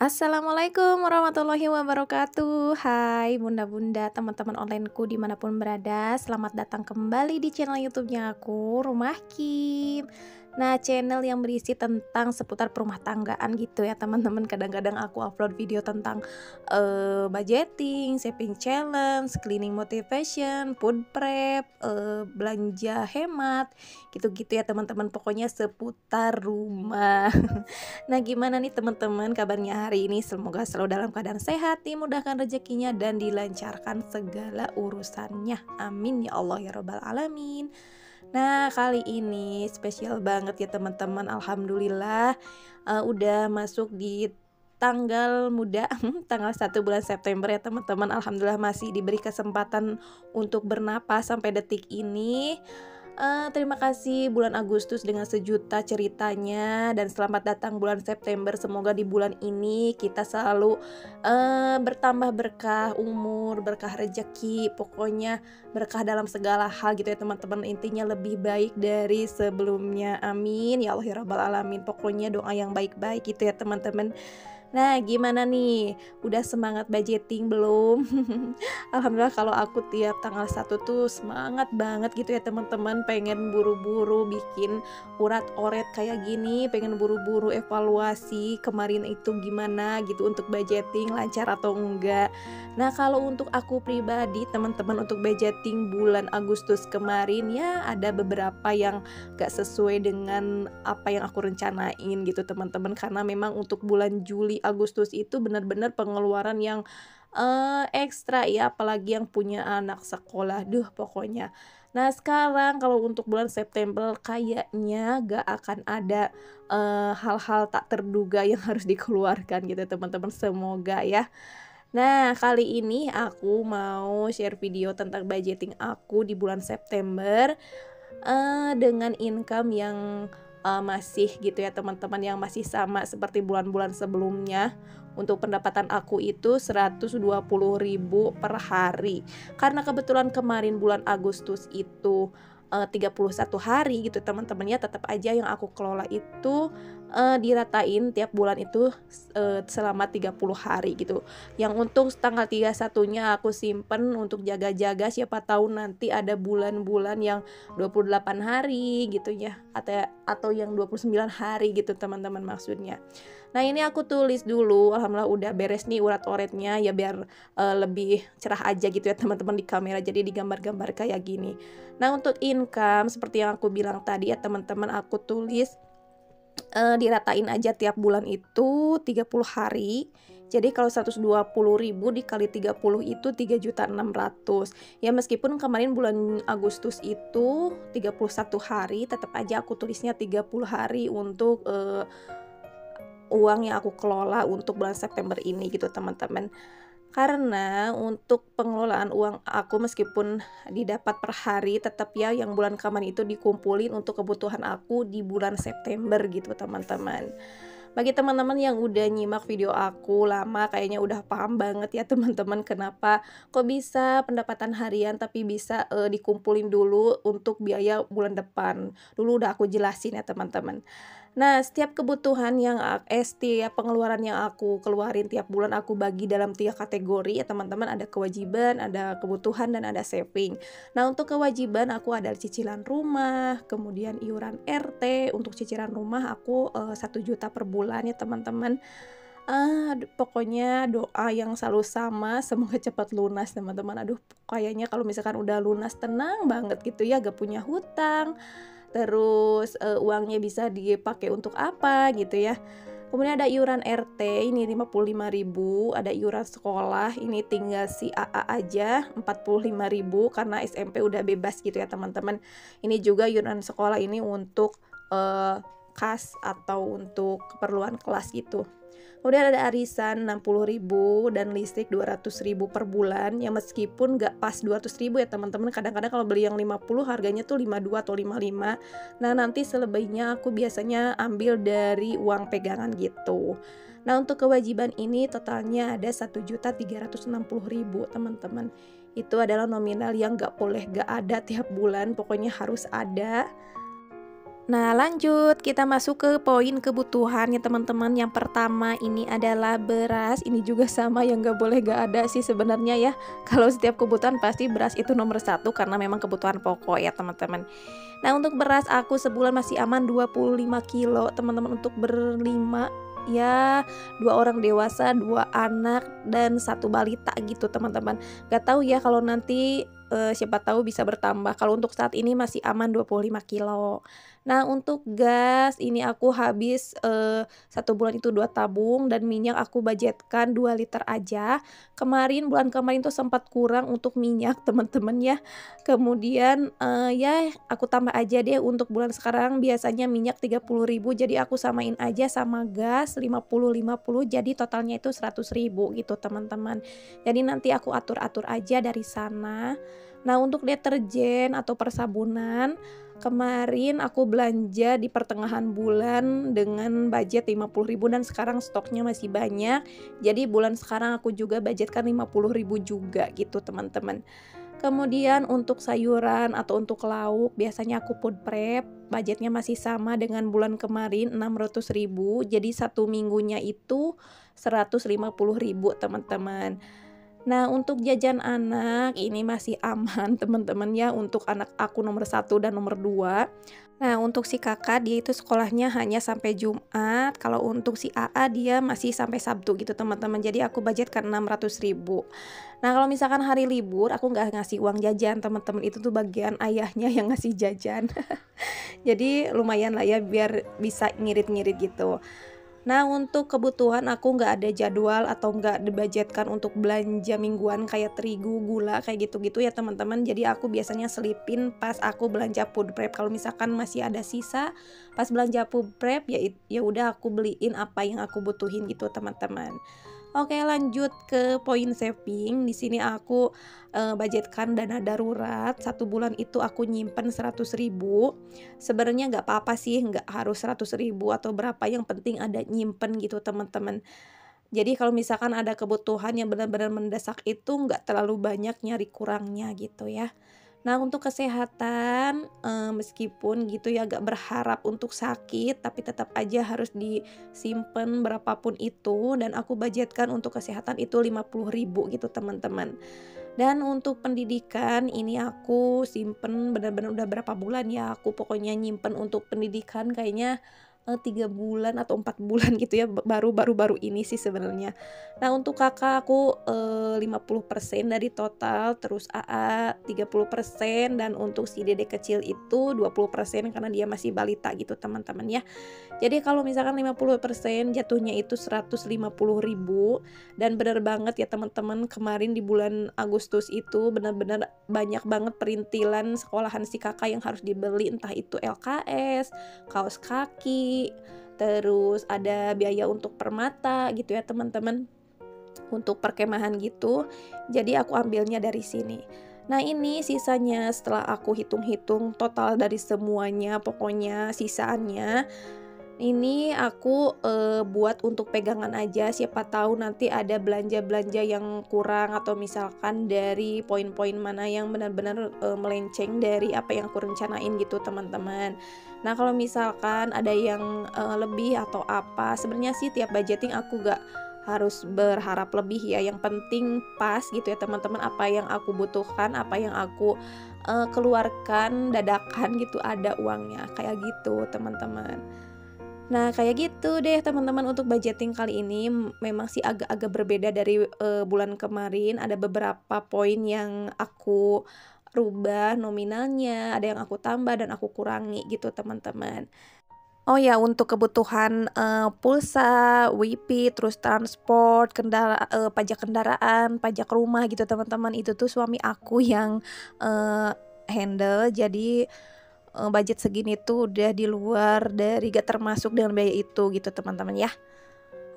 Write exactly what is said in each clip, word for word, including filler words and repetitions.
Assalamualaikum warahmatullahi wabarakatuh. Hai bunda-bunda, teman-teman onlineku dimanapun berada, selamat datang kembali di channel YouTube-nya aku, Rumah Kim. Nah, channel yang berisi tentang seputar perumah tanggaan gitu ya teman-teman. Kadang-kadang aku upload video tentang uh, budgeting, saving challenge, cleaning motivation, food prep, uh, belanja hemat, gitu-gitu ya teman-teman. Pokoknya seputar rumah. Nah, gimana nih teman-teman kabarnya hari ini? Semoga selalu dalam keadaan sehat, dimudahkan rezekinya dan dilancarkan segala urusannya. Amin ya Allah ya Rabbal Alamin. Nah, kali ini spesial banget ya teman-teman. Alhamdulillah uh, udah masuk di tanggal muda, tanggal satu bulan September ya teman-teman. Alhamdulillah masih diberi kesempatan untuk bernapas sampai detik ini. Uh, terima kasih bulan Agustus dengan sejuta ceritanya, dan selamat datang bulan September. Semoga di bulan ini kita selalu uh, bertambah berkah umur, berkah rejeki, pokoknya berkah dalam segala hal gitu ya teman-teman. Intinya lebih baik dari sebelumnya, amin ya Allah ya Rabbal Alamin. Pokoknya doa yang baik-baik gitu ya teman-teman. Nah, gimana nih? Udah semangat budgeting belum? Alhamdulillah kalau aku tiap tanggal satu tuh semangat banget gitu ya teman-teman. Pengen buru-buru bikin urat-oret kayak gini, pengen buru-buru evaluasi kemarin itu gimana gitu untuk budgeting, lancar atau enggak. Nah, kalau untuk aku pribadi teman-teman, untuk budgeting bulan Agustus kemarin ya ada beberapa yang gak sesuai dengan apa yang aku rencanain gitu teman-teman. Karena memang untuk bulan Juli Agustus itu benar-benar pengeluaran yang uh, ekstra ya, apalagi yang punya anak sekolah, duh pokoknya. Nah, sekarang kalau untuk bulan September kayaknya gak akan ada hal-hal uh, tak terduga yang harus dikeluarkan gitu teman-teman, semoga ya. Nah, kali ini aku mau share video tentang budgeting aku di bulan September uh, dengan income yang Uh, masih gitu ya teman-teman, yang masih sama seperti bulan-bulan sebelumnya. Untuk pendapatan aku itu seratus dua puluh ribu per hari. Karena kebetulan kemarin bulan Agustus itu uh, tiga puluh satu hari gitu teman-temannya, tetap aja yang aku kelola itu uh, diratain tiap bulan itu uh, selama tiga puluh hari gitu. Yang untuk tanggal tiga puluh satunya aku simpen untuk jaga-jaga, siapa tahu nanti ada bulan-bulan yang dua puluh delapan hari gitu ya, atau atau yang dua puluh sembilan hari gitu teman-teman maksudnya. Nah, ini aku tulis dulu. Alhamdulillah udah beres nih urat-uratnya ya, biar uh, lebih cerah aja gitu ya teman-teman di kamera, jadi digambar-gambar kayak gini. Nah, untuk income seperti yang aku bilang tadi ya teman-teman, aku tulis uh, diratain aja tiap bulan itu tiga puluh hari. Jadi kalau seratus dua puluh ribu dikali tiga puluh itu tiga juta enam ratus. Ya, meskipun kemarin bulan Agustus itu tiga puluh satu hari, tetap aja aku tulisnya tiga puluh hari untuk uh, uang yang aku kelola untuk bulan September ini gitu teman-teman. Karena untuk pengelolaan uang aku meskipun didapat per hari, tetap ya yang bulan kemarin itu dikumpulin untuk kebutuhan aku di bulan September gitu teman-teman. Bagi teman-teman yang udah nyimak video aku lama, kayaknya udah paham banget ya teman-teman, kenapa kok bisa pendapatan harian tapi bisa e, dikumpulin dulu untuk biaya bulan depan. Dulu udah aku jelasin ya teman-teman. Nah, setiap kebutuhan yang eh, setiap pengeluaran yang aku keluarin tiap bulan aku bagi dalam tiga kategori ya teman-teman. Ada kewajiban, ada kebutuhan, dan ada saving. Nah, untuk kewajiban aku ada cicilan rumah, kemudian iuran R T. Untuk cicilan rumah aku e, satu juta per bulan bulannya teman-teman. Uh, pokoknya doa yang selalu sama, semoga cepat lunas teman-teman. Aduh, kayaknya kalau misalkan udah lunas tenang banget gitu ya, gak punya hutang. Terus uh, uangnya bisa dipakai untuk apa gitu ya. Kemudian ada iuran R T ini lima puluh lima ribu, ada iuran sekolah ini tinggal si A A aja empat puluh lima ribu karena S M P udah bebas gitu ya teman-teman. Ini juga iuran sekolah ini untuk uh, kas atau untuk keperluan kelas gitu. Kemudian ada arisan enam puluh ribu dan listrik dua ratus ribu per bulan. Ya, meskipun gak pas dua ratus ribu ya teman-teman. Kadang-kadang kalau beli yang lima puluh harganya tuh lima puluh dua atau lima puluh lima. Nah, nanti selebihnya aku biasanya ambil dari uang pegangan gitu. Nah, untuk kewajiban ini totalnya ada satu juta tiga ratus enam puluh ribu teman-teman. Itu adalah nominal yang gak boleh gak ada tiap bulan, pokoknya harus ada. Nah, lanjut kita masuk ke poin kebutuhan ya teman-teman. Yang pertama ini adalah beras. Ini juga sama yang gak boleh gak ada sih sebenarnya ya. Kalau setiap kebutuhan pasti beras itu nomor satu karena memang kebutuhan pokok ya teman-teman. Nah, untuk beras aku sebulan masih aman dua puluh lima kilo teman-teman untuk berlima ya, dua orang dewasa, dua anak dan satu balita gitu teman-teman. Gak tahu ya kalau nanti Uh, siapa tahu bisa bertambah. Kalau untuk saat ini masih aman dua puluh lima kilo. Nah, untuk gas ini aku habis uh, satu bulan itu dua tabung, dan minyak aku budgetkan dua liter aja. Kemarin bulan kemarin tuh sempat kurang untuk minyak teman-teman ya. Kemudian uh, ya aku tambah aja deh untuk bulan sekarang. Biasanya minyak tiga puluh ribu, jadi aku samain aja sama gas lima puluh lima puluh, jadi totalnya itu seratus ribu gitu teman-teman. Jadi nanti aku atur-atur aja dari sana. Nah, untuk deterjen atau persabunan kemarin aku belanja di pertengahan bulan dengan budget lima puluh ribu, dan sekarang stoknya masih banyak. Jadi bulan sekarang aku juga budgetkan lima puluh ribu juga gitu teman-teman. Kemudian untuk sayuran atau untuk lauk biasanya aku food prep, budgetnya masih sama dengan bulan kemarin enam ratus ribu. Jadi satu minggunya itu seratus lima puluh ribu teman-teman. Nah, untuk jajan anak ini masih aman teman-teman ya, untuk anak aku nomor satu dan nomor dua. Nah, untuk si kakak dia itu sekolahnya hanya sampai Jumat. Kalau untuk si A A dia masih sampai Sabtu gitu teman-teman. Jadi aku budgetkan enam ratus ribu. Nah, kalau misalkan hari libur aku nggak ngasih uang jajan teman-teman. Itu tuh bagian ayahnya yang ngasih jajan. Jadi lumayan lah ya biar bisa ngirit-ngirit gitu. Nah, untuk kebutuhan aku nggak ada jadwal atau nggak dibudgetkan untuk belanja mingguan kayak terigu, gula, kayak gitu-gitu ya teman-teman. Jadi aku biasanya selipin pas aku belanja food prep. Kalau misalkan masih ada sisa pas belanja food prep, ya ya udah aku beliin apa yang aku butuhin gitu teman-teman. Oke, lanjut ke poin saving. Di sini aku e, budgetkan dana darurat. Satu bulan itu aku nyimpen seratus ribu. Sebenarnya nggak apa-apa sih, nggak harus seratus ribu atau berapa. Yang penting ada nyimpen gitu teman-teman. Jadi kalau misalkan ada kebutuhan yang benar-benar mendesak itu nggak terlalu banyak nyari kurangnya gitu ya. Nah, untuk kesehatan e, meskipun gitu ya gak berharap untuk sakit, tapi tetap aja harus disimpan berapapun itu, dan aku budgetkan untuk kesehatan itu lima puluh ribu gitu teman-teman. Dan untuk pendidikan ini aku simpen benar-benar udah berapa bulan ya, aku pokoknya nyimpen untuk pendidikan kayaknya tiga bulan atau empat bulan gitu ya, baru-baru-baru ini sih sebenarnya. Nah, untuk kakak aku e, lima puluh persen dari total, terus A A tiga puluh persen, dan untuk si dedek kecil itu dua puluh persen karena dia masih balita gitu teman-teman ya. Jadi kalau misalkan lima puluh persen jatuhnya itu seratus lima puluh ribu, dan bener banget ya teman-teman, kemarin di bulan Agustus itu benar-benar banyak banget perintilan sekolahan si kakak yang harus dibeli, entah itu L K S, kaos kaki, terus ada biaya untuk permata gitu ya teman-teman, untuk perkemahan gitu. Jadi aku ambilnya dari sini. Nah, ini sisanya setelah aku hitung-hitung total dari semuanya, pokoknya sisaannya ini aku e, buat untuk pegangan aja. Siapa tahu nanti ada belanja-belanja yang kurang, atau misalkan dari poin-poin mana yang benar-benar e, melenceng dari apa yang aku rencanain gitu teman-teman. Nah, kalau misalkan ada yang e, lebih atau apa, sebenarnya sih tiap budgeting aku gak harus berharap lebih ya, yang penting pas gitu ya teman-teman. Apa yang aku butuhkan, apa yang aku e, keluarkan dadakan gitu, ada uangnya kayak gitu teman-teman. Nah, kayak gitu deh teman-teman untuk budgeting kali ini. Memang sih agak-agak berbeda dari uh, bulan kemarin. Ada beberapa poin yang aku rubah nominalnya, ada yang aku tambah dan aku kurangi gitu teman-teman. Oh ya, untuk kebutuhan uh, pulsa, W I P I, terus transport, kendara uh, pajak kendaraan, pajak rumah gitu teman-teman, itu tuh suami aku yang uh, handle. Jadi budget segini tuh udah di luar dari, gak termasuk dengan biaya itu gitu teman-teman ya.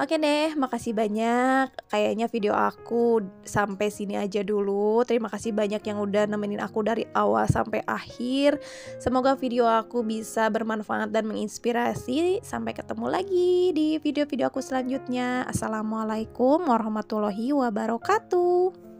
Oke deh, makasih banyak. Kayaknya video aku sampai sini aja dulu. Terima kasih banyak yang udah nemenin aku dari awal sampai akhir. Semoga video aku bisa bermanfaat dan menginspirasi. Sampai ketemu lagi di video-video aku selanjutnya. Assalamualaikum warahmatullahi wabarakatuh.